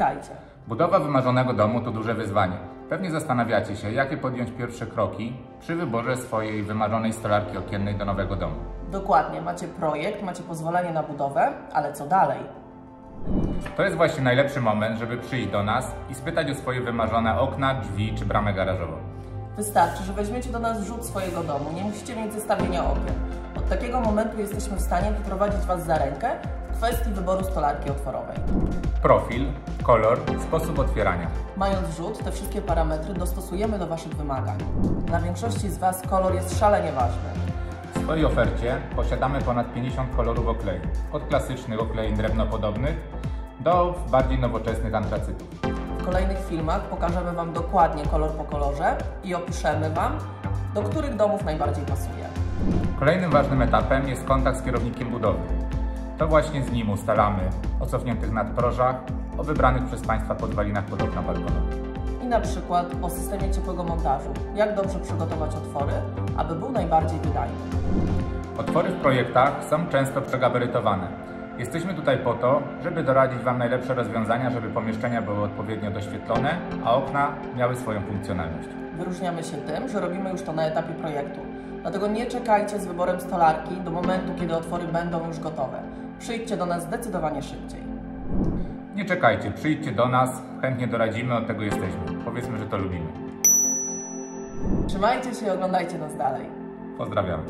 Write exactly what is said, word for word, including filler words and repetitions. Witajcie. Budowa wymarzonego domu to duże wyzwanie. Pewnie zastanawiacie się, jakie podjąć pierwsze kroki przy wyborze swojej wymarzonej stolarki okiennej do nowego domu. Dokładnie, macie projekt, macie pozwolenie na budowę, ale co dalej? To jest właśnie najlepszy moment, żeby przyjść do nas i spytać o swoje wymarzone okna, drzwi czy bramę garażową. Wystarczy, że weźmiecie do nas rzut swojego domu, nie musicie mieć zestawienia okien. Od takiego momentu jesteśmy w stanie wyprowadzić Was za rękę w kwestii wyboru stolarki otworowej. Profil, kolor, sposób otwierania. Mając rzut, te wszystkie parametry dostosujemy do Waszych wymagań. Dla większości z Was kolor jest szalenie ważny. W swojej ofercie posiadamy ponad pięćdziesiąt kolorów oklejów, od klasycznych oklejów drewnopodobnych do bardziej nowoczesnych antracytów. W kolejnych filmach pokażemy Wam dokładnie kolor po kolorze i opiszemy Wam, do których domów najbardziej pasuje. Kolejnym ważnym etapem jest kontakt z kierownikiem budowy. To właśnie z nim ustalamy o cofniętych nadprożach, o wybranych przez Państwa podwalinach pod okna balkonowe. I na przykład o systemie ciepłego montażu, jak dobrze przygotować otwory, aby był najbardziej wydajny. Otwory w projektach są często przegabarytowane. Jesteśmy tutaj po to, żeby doradzić Wam najlepsze rozwiązania, żeby pomieszczenia były odpowiednio doświetlone, a okna miały swoją funkcjonalność. Wyróżniamy się tym, że robimy już to na etapie projektu. Dlatego nie czekajcie z wyborem stolarki do momentu, kiedy otwory będą już gotowe. Przyjdźcie do nas zdecydowanie szybciej. Nie czekajcie, przyjdźcie do nas, chętnie doradzimy, od tego jesteśmy. Powiedzmy, że to lubimy. Trzymajcie się i oglądajcie nas dalej. Pozdrawiam.